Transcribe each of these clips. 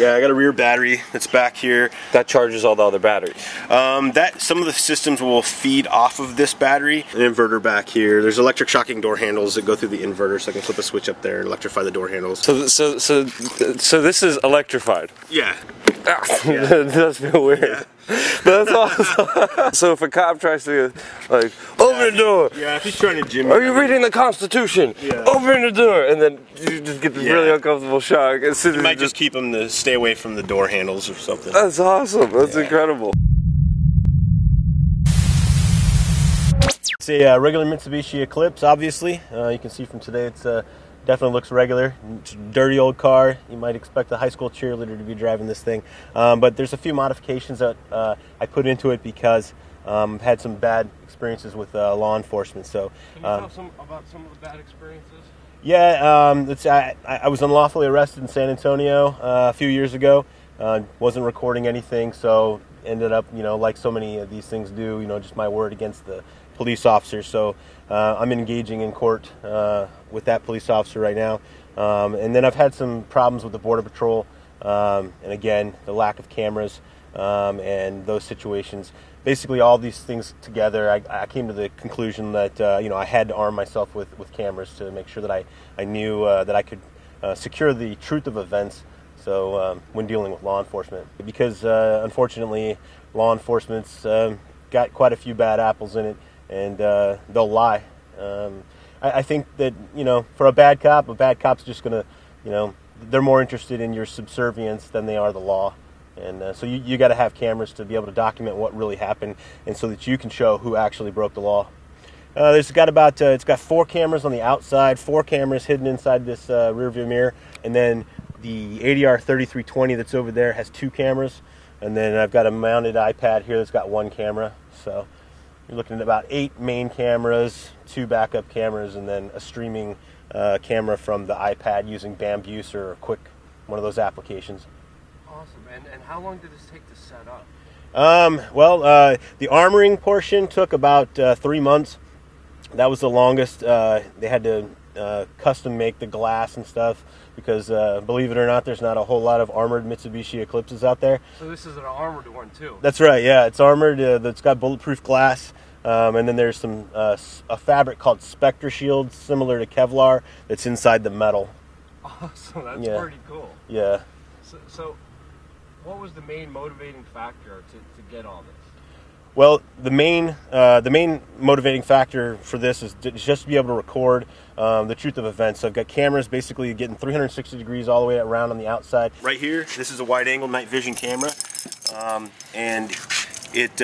Yeah, I got a rear battery that's back here. That charges all the other batteries. Some of the systems will feed off of this battery. An inverter back here. There's electric shocking door handles that go through the inverter, so I can flip a switch up there and electrify the door handles. So this is electrified? Yeah. Yeah. That does feel weird. Yeah. That's awesome. So if a cop tries to, like, open the door. Yeah, if he's trying to jimmy. Are you reading the Constitution? Yeah. Open the door, and then you just get this really uncomfortable shock. You might just keep him to stay away from the door handles or something. That's awesome. That's incredible. It's a regular Mitsubishi Eclipse, obviously. You can see from today, it's definitely looks regular. It's a dirty old car. You might expect a high school cheerleader to be driving this thing. But there's a few modifications that I put into it because I've had some bad experiences with law enforcement. So, can you tell about some of the bad experiences? Yeah, I was unlawfully arrested in San Antonio a few years ago. Wasn't recording anything, so ended up, you know, like so many of these things do, you know, just my word against the police officer. So I'm engaging in court with that police officer right now. And then I've had some problems with the Border Patrol, and again, the lack of cameras and those situations. Basically, all these things together, I came to the conclusion that you know, I had to arm myself with cameras to make sure that I knew that I could secure the truth of events. So when dealing with law enforcement, because unfortunately, law enforcement's got quite a few bad apples in it. And they'll lie. I think that, you know, for a bad cop's just gonna, you know, they're more interested in your subservience than they are the law. And so you got to have cameras to be able to document what really happened, and so that you can show who actually broke the law. It's got 4 cameras on the outside, 4 cameras hidden inside this rearview mirror, and then the ADR 3320 that's over there has 2 cameras, and then I've got a mounted iPad here that's got 1 camera. So you're looking at about 8 main cameras, 2 backup cameras, and then a streaming camera from the iPad using Bambuser or Quick, one of those applications. Awesome. And how long did this take to set up? The armoring portion took about 3 months. That was the longest. They had to custom make the glass and stuff because, believe it or not, there's not a whole lot of armored Mitsubishi Eclipses out there. So this is an armored one too? That's right, yeah. It's armored. It's got bulletproof glass. And then there's some a fabric called Spectra Shield, similar to Kevlar, that's inside the metal. Awesome, that's pretty cool. Yeah. So what was the main motivating factor to get all this? Well, the main motivating factor for this is just to be able to record the truth of events. So I've got cameras basically getting 360 degrees all the way around on the outside. Right here, this is a wide-angle night vision camera, and it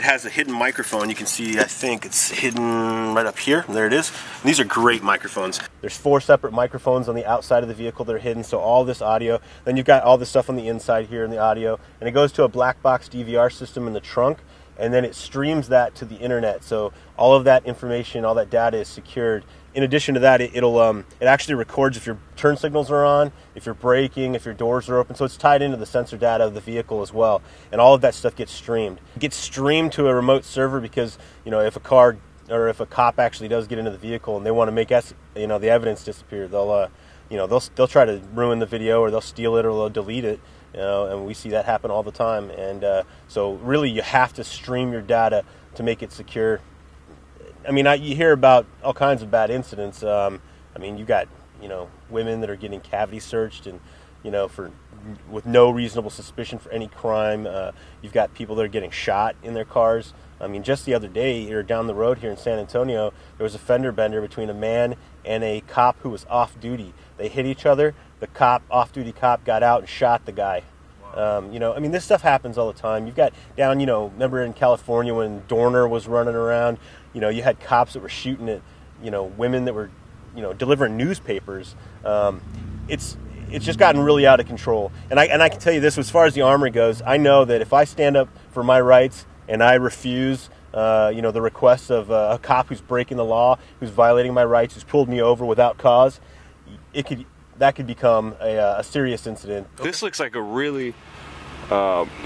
has a hidden microphone. You can see, I think it's hidden right up here. There it is. And these are great microphones. There's 4 separate microphones on the outside of the vehicle that are hidden, so all this audio. Then you've got all this stuff on the inside here in the audio, and it goes to a black box DVR system in the trunk, and then it streams that to the internet. So all of that information, all that data is secured. In addition to that, it actually records if your turn signals are on, if you're braking, if your doors are open. So it's tied into the sensor data of the vehicle as well, and all of that stuff gets streamed. It gets streamed to a remote server because, you know, if a car or if a cop actually does get into the vehicle and they want to make the evidence disappear, they'll try to ruin the video, or they'll steal it, or they'll delete it. You know, and we see that happen all the time. And so really, you have to stream your data to make it secure. I mean, you hear about all kinds of bad incidents. I mean, you got, you know, women that are getting cavity searched and, you know, with no reasonable suspicion for any crime. You've got people that are getting shot in their cars. I mean, just the other day, or down the road here in San Antonio, there was a fender bender between a man and a cop who was off duty. They hit each other. The off-duty cop got out and shot the guy. You know, I mean, this stuff happens all the time. You've got down, you know, remember in California when Dorner was running around, you know, you had cops that were shooting at, you know, women that were, you know, delivering newspapers. It's just gotten really out of control. And I can tell you this, as far as the armory goes, I know that if I stand up for my rights and I refuse, you know, the requests of a cop who's breaking the law, who's violating my rights, who's pulled me over without cause, that could become a serious incident. This looks like a really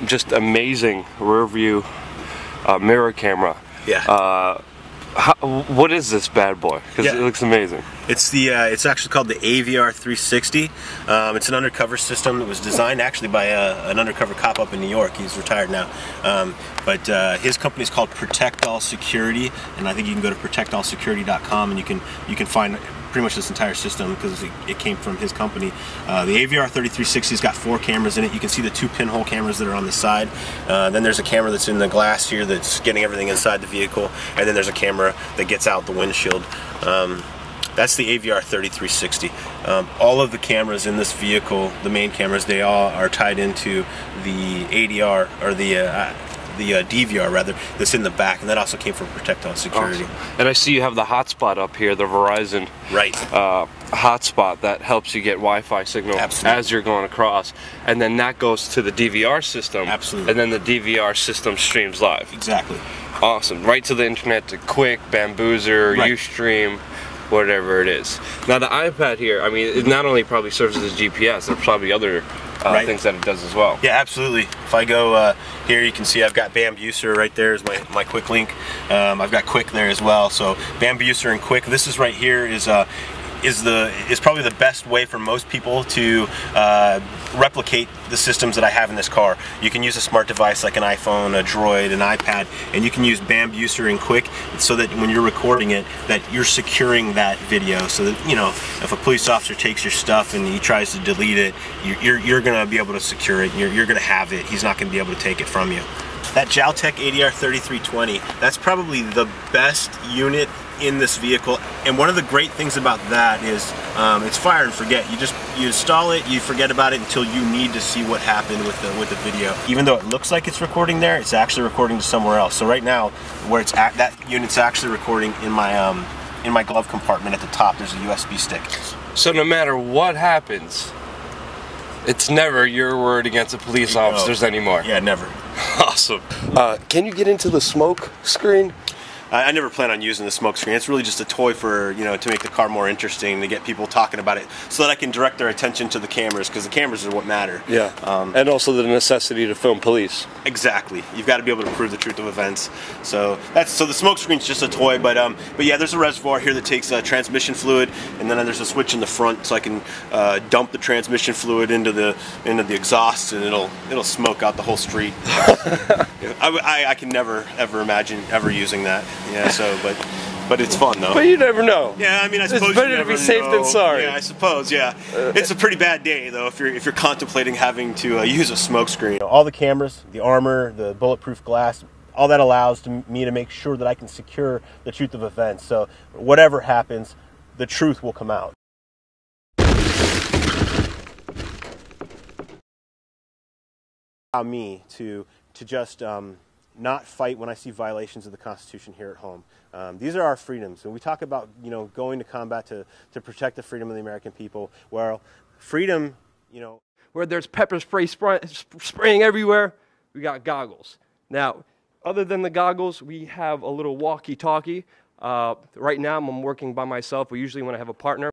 just amazing rear view mirror camera. Yeah. What is this bad boy? Because it looks amazing. It's the it's actually called the AVR 360. It's an undercover system that was designed actually by an undercover cop up in New York. He's retired now, but his company is called Protect All Security, and I think you can go to protectallsecurity.com and you can find pretty much this entire system because it came from his company. The AVR 3320's got 4 cameras in it. You can see the 2 pinhole cameras that are on the side. Then there's a camera that's in the glass here that's getting everything inside the vehicle, and then there's a camera that gets out the windshield. That's the AVR 3320. All of the cameras in this vehicle, the main cameras, they all are tied into the ADR or the DVR rather, that's in the back, and that also came from Protect All Security. Awesome. And I see you have the hotspot up here, the Verizon hotspot that helps you get Wi-Fi signal as you're going across, and then that goes to the DVR system. Absolutely. And then the DVR system streams live. Exactly. Awesome. Right to the internet, to Quick, Bambuser, Ustream, whatever it is. Now the iPad here, I mean, it not only probably serves as GPS, there's probably other things that it does as well. Yeah, absolutely. If I go here, you can see I've got Bambuser right there as my Quick link. I've got Quick there as well. So Bambuser and Quick. This is right here is probably the best way for most people to replicate the systems that I have in this car. You can use a smart device like an iPhone, a Droid, an iPad, and you can use Bambuser and Quick so that when you're recording it, that you're securing that video. So that, you know, if a police officer takes your stuff and he tries to delete it, you're gonna be able to secure it. You're gonna have it. He's not gonna be able to take it from you. That Jaltec ADR3320, that's probably the best unit in this vehicle, and one of the great things about that is it's fire and forget. You install it, you forget about it until you need to see what happened with the video. Even though it looks like it's recording there, it's actually recording to somewhere else. So right now, where it's at, that unit's actually recording in my glove compartment at the top. There's a USB stick. So no matter what happens, it's never your word against the police officers anymore. Yeah, never. Awesome. Can you get into the smoke screen? I never plan on using the smoke screen. It's really just a toy for, you know, to make the car more interesting, to get people talking about it, so that I can direct their attention to the cameras, because the cameras are what matter. Yeah. And also the necessity to film police. Exactly. You've got to be able to prove the truth of events. So that's the smoke screen's just a toy, but yeah, there's a reservoir here that takes transmission fluid, and then there's a switch in the front so I can dump the transmission fluid into the exhaust, and it'll smoke out the whole street. I can never ever imagine ever using that. Yeah, so but it's fun though. But you never know. Yeah, I mean, I suppose it's better to be safe than sorry. Yeah, I suppose. Yeah, it's a pretty bad day though if you're contemplating having to use a smoke screen. All the cameras, the armor, the bulletproof glass, all that allows me to make sure that I can secure the truth of events. So whatever happens, the truth will come out. Allow me to just not fight when I see violations of the Constitution here at home. These are our freedoms. When we talk about, you know, going to combat to protect the freedom of the American people, well, freedom, you know. Where there's pepper spray spraying everywhere, we got goggles. Now, other than the goggles, we have a little walkie-talkie. Right now, I'm working by myself. Usually when I have a partner.